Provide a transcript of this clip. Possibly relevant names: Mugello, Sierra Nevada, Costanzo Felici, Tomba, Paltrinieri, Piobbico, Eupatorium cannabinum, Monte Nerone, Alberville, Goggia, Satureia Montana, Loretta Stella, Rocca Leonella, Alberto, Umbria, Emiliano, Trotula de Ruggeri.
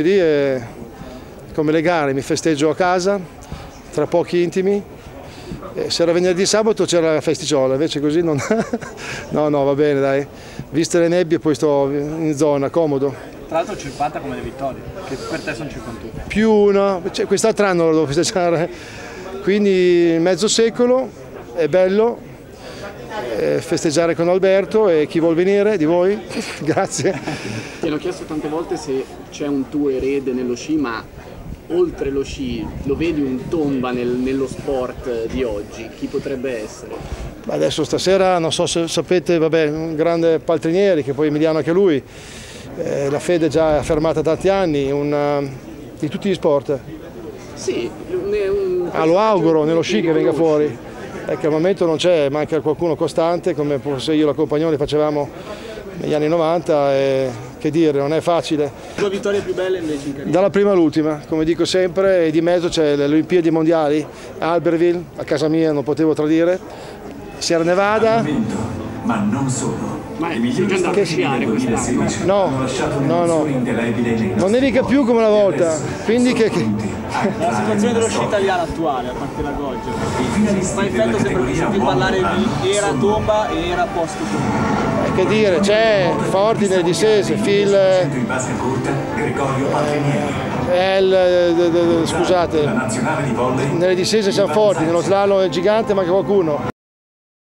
lunedì è come le gare, mi festeggio a casa, tra pochi intimi. Se era venerdì sabato c'era la festicciola, invece così non... no, va bene, dai. Viste le nebbie poi sto in zona, comodo. Tra l'altro 50 come le vittorie, che per te sono 51. Più una, cioè, quest'altro anno la devo festeggiare. Quindi mezzo secolo, è bello festeggiare con Alberto e chi vuol venire di voi, grazie. Ti hanno chiesto tante volte se c'è un tuo erede nello sci, ma oltre lo sci lo vedi un Tomba nello sport di oggi, chi potrebbe essere? Adesso stasera non so se sapete, vabbè, un grande Paltrinieri, che poi Emiliano anche lui. La fede è già affermata tanti anni, di tutti gli sport. Sì, lo auguro nello sci che venga fuori. Ecco, al momento non c'è, manca qualcuno costante, come forse io e la compagnia facevamo negli anni 90, e che dire, non è facile. Due vittorie più belle invece in carriera? Dalla prima all'ultima, come dico sempre, e di mezzo c'è le Olimpiadi Mondiali, Alberville, a casa mia non potevo tradire, Sierra Nevada. Ma non solo. Ma che sciare quest'anno? No, non nevica più come una volta, quindi che... La situazione dello sci italiano attuale, a parte la Goggia, ma in effetti sembra che si parlare di era Tomba e era post Tomba. Che dire, c'è forti nelle discese, Phil... scusate, nelle discese siamo forti, nello slalom è gigante, manca qualcuno.